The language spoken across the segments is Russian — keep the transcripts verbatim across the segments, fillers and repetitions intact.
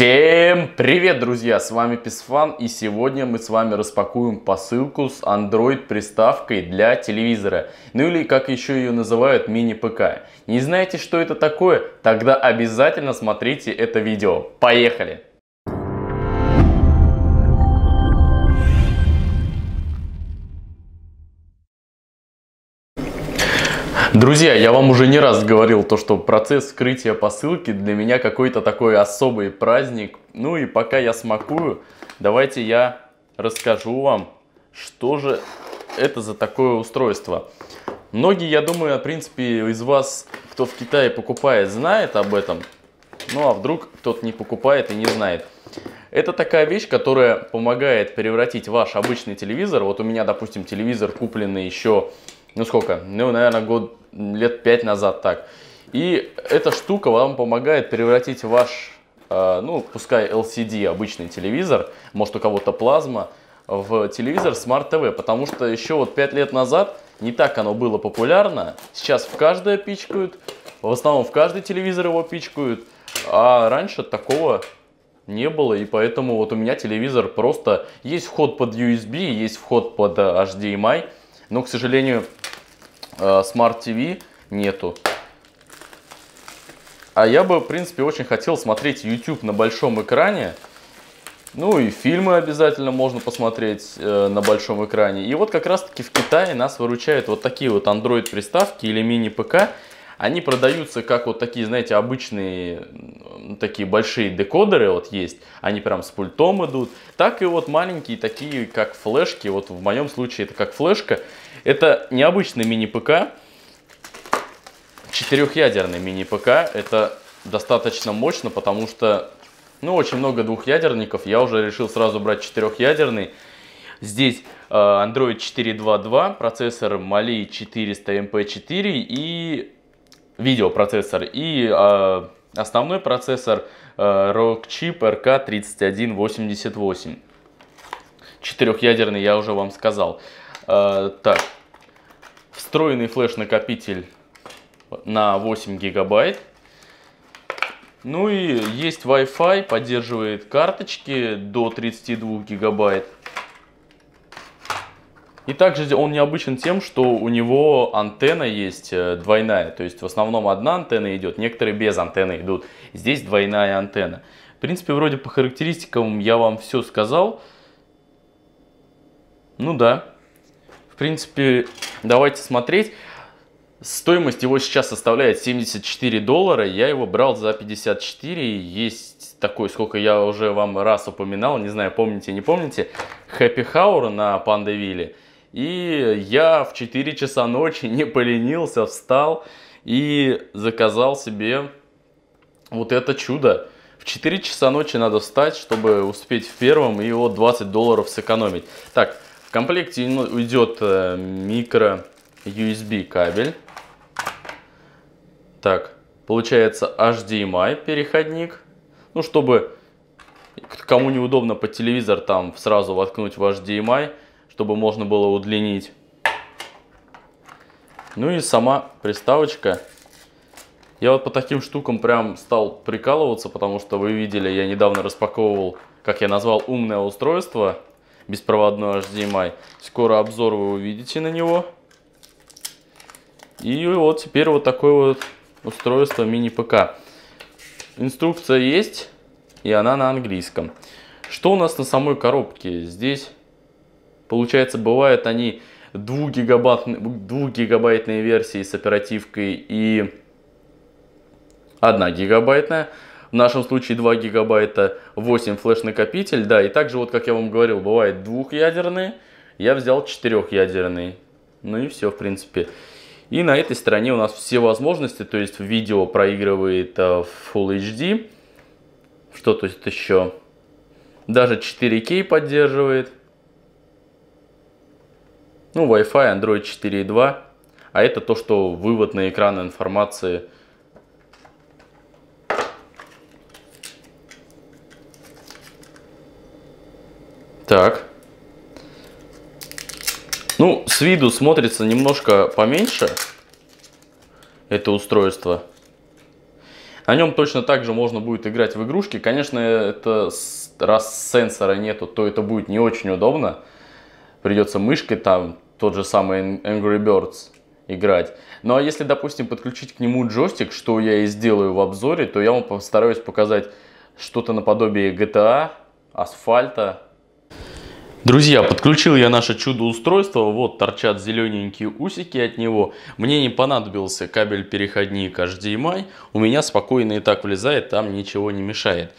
Всем привет, друзья! С вами PissFan, и сегодня мы с вами распакуем посылку с Android приставкой для телевизора, ну или как еще ее называют, мини-ПК. Не знаете, что это такое? Тогда обязательно смотрите это видео. Поехали! Друзья, я вам уже не раз говорил то, что процесс вскрытия посылки для меня какой-то такой особый праздник. Ну и пока я смакую, давайте я расскажу вам, что же это за такое устройство. Многие, я думаю, в принципе, из вас, кто в Китае покупает, знает об этом. Ну а вдруг кто-то не покупает и не знает. Это такая вещь, которая помогает превратить ваш обычный телевизор. Вот у меня, допустим, телевизор купленный еще... Ну сколько? Ну, наверное, год, лет пять назад так. И эта штука вам помогает превратить ваш, э, ну, пускай эл си ди, обычный телевизор, может у кого-то плазма, в телевизор смарт-ТВ. Потому что еще вот пять лет назад не так оно было популярно. Сейчас в каждое пичкают, в основном в каждый телевизор его пичкают. А раньше такого не было, и поэтому вот у меня телевизор просто... Есть вход под ю эс би, есть вход под эйч ди эм ай. Но, к сожалению, Smart ти ви нету. А я бы, в принципе, очень хотел смотреть YouTube на большом экране. Ну и фильмы обязательно можно посмотреть на большом экране. И вот как раз-таки в Китае нас выручают вот такие вот Android приставки или мини-ПК. Они продаются как вот такие, знаете, обычные такие большие декодеры вот есть. Они прям с пультом идут. Так и вот маленькие такие, как флешки. Вот в моем случае это как флешка. Это необычный мини-ПК. Четырехъядерный мини-ПК. Это достаточно мощно, потому что, ну, очень много двухъядерников. Я уже решил сразу брать четырехъядерный. Здесь Android четыре точка два точка два, процессор Mali четыреста эм пэ четыре и... видеопроцессор и э, основной процессор э, Rockchip эр ка тридцать один восемьдесят восемь. Четырехъядерный я уже вам сказал. Э, так, встроенный флеш-накопитель на восемь гигабайт. Ну и есть Wi-Fi, поддерживает карточки до тридцати двух гигабайт. И также он необычен тем, что у него антенна есть двойная. То есть в основном одна антенна идет, некоторые без антенны идут. Здесь двойная антенна. В принципе, вроде по характеристикам я вам все сказал. Ну да. В принципе, давайте смотреть. Стоимость его сейчас составляет семьдесят четыре доллара. Я его брал за пятьдесят четыре. Есть такой, сколько я уже вам раз упоминал. Не знаю, помните, не помните. Happy Hour на PandaWill. И я в четыре часа ночи не поленился, встал и заказал себе вот это чудо. В четыре часа ночи надо встать, чтобы успеть в первом и вот двадцать долларов сэкономить. Так, в комплекте уйдет микро ю эс би кабель. Так, получается эйч ди эм ай переходник. Ну, чтобы кому неудобно под телевизор там сразу воткнуть в эйч ди эм ай, чтобы можно было удлинить. Ну и сама приставочка. Я вот по таким штукам прям стал прикалываться, потому что вы видели, я недавно распаковывал, как я назвал, умное устройство, беспроводной эйч ди эм ай. Скоро обзор вы увидите на него. И вот теперь вот такое вот устройство мини-ПК. Инструкция есть, и она на английском. Что у нас на самой коробке? Здесь... Получается, бывают они двухгигабайтные версии с оперативкой и одна гигабайтная. В нашем случае два гигабайта, восемь флеш-накопитель. Да, и также, вот как я вам говорил, бывает двухъядерные. Я взял четырехъядерный. Ну и все, в принципе. И на этой стороне у нас все возможности. То есть видео проигрывает в фулл эйч ди. Что тут еще? Даже четыре кей поддерживает. Ну, Wi-Fi, Android четыре точка два. А это то, что вывод на экран информации. Так. Ну, с виду смотрится немножко поменьше это устройство. На нем точно так же можно будет играть в игрушки. Конечно, это раз сенсора нету, то это будет не очень удобно. Придется мышкой там тот же самый Angry Birds играть. Ну а если, допустим, подключить к нему джойстик, что я и сделаю в обзоре, то я вам постараюсь показать что-то наподобие джи ти эй, асфальта. Друзья, подключил я наше чудо-устройство. Вот торчат зелененькие усики от него. Мне не понадобился кабель-переходник эйч ди эм ай. У меня спокойно и так влезает, там ничего не мешает.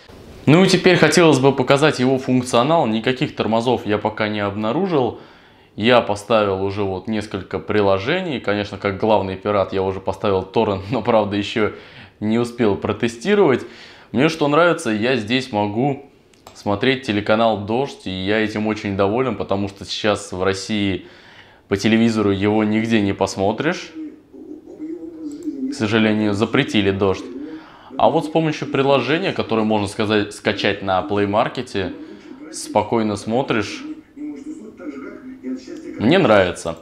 Ну и теперь хотелось бы показать его функционал. Никаких тормозов я пока не обнаружил. Я поставил уже вот несколько приложений. Конечно, как главный пират я уже поставил торрент, но, правда, еще не успел протестировать. Мне что нравится, я здесь могу смотреть телеканал «Дождь», и я этим очень доволен, потому что сейчас в России по телевизору его нигде не посмотришь. К сожалению, запретили «Дождь». А вот с помощью приложения, которое можно сказать, скачать на Play Market, спокойно смотришь. Мне нравится.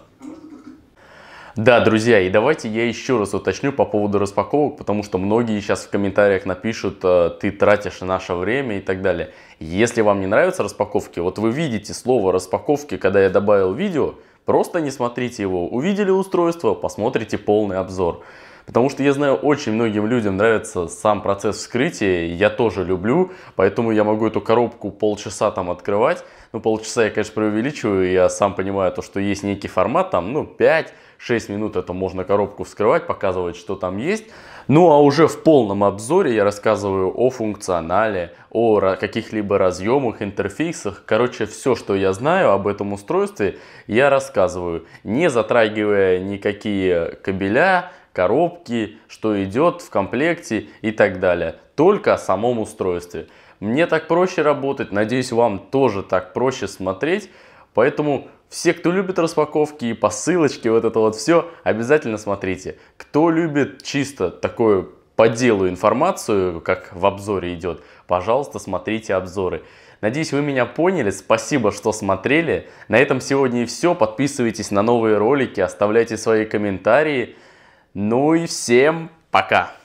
Да, друзья, и давайте я еще раз уточню по поводу распаковок, потому что многие сейчас в комментариях напишут: ты тратишь наше время и так далее. Если вам не нравятся распаковки, вот вы видите слово «распаковки», когда я добавил видео, просто не смотрите его. Увидели устройство, посмотрите полный обзор. Потому что я знаю, очень многим людям нравится сам процесс вскрытия, я тоже люблю, поэтому я могу эту коробку полчаса там открывать. Ну, полчаса я, конечно, преувеличиваю, я сам понимаю, то, что есть некий формат, там, ну, пять-шесть минут это можно коробку вскрывать, показывать, что там есть. Ну, а уже в полном обзоре я рассказываю о функционале, о каких-либо разъемах, интерфейсах. Короче, все, что я знаю об этом устройстве, я рассказываю, не затрагивая никакие кабеля, коробки, что идет в комплекте и так далее. Только о самом устройстве. Мне так проще работать, надеюсь, вам тоже так проще смотреть. Поэтому все, кто любит распаковки и посылочки, вот это вот все, обязательно смотрите. Кто любит чисто такую по делу информацию, как в обзоре идет, пожалуйста, смотрите обзоры. Надеюсь, вы меня поняли. Спасибо, что смотрели. На этом сегодня и все. Подписывайтесь на новые ролики, оставляйте свои комментарии. Ну и всем пока!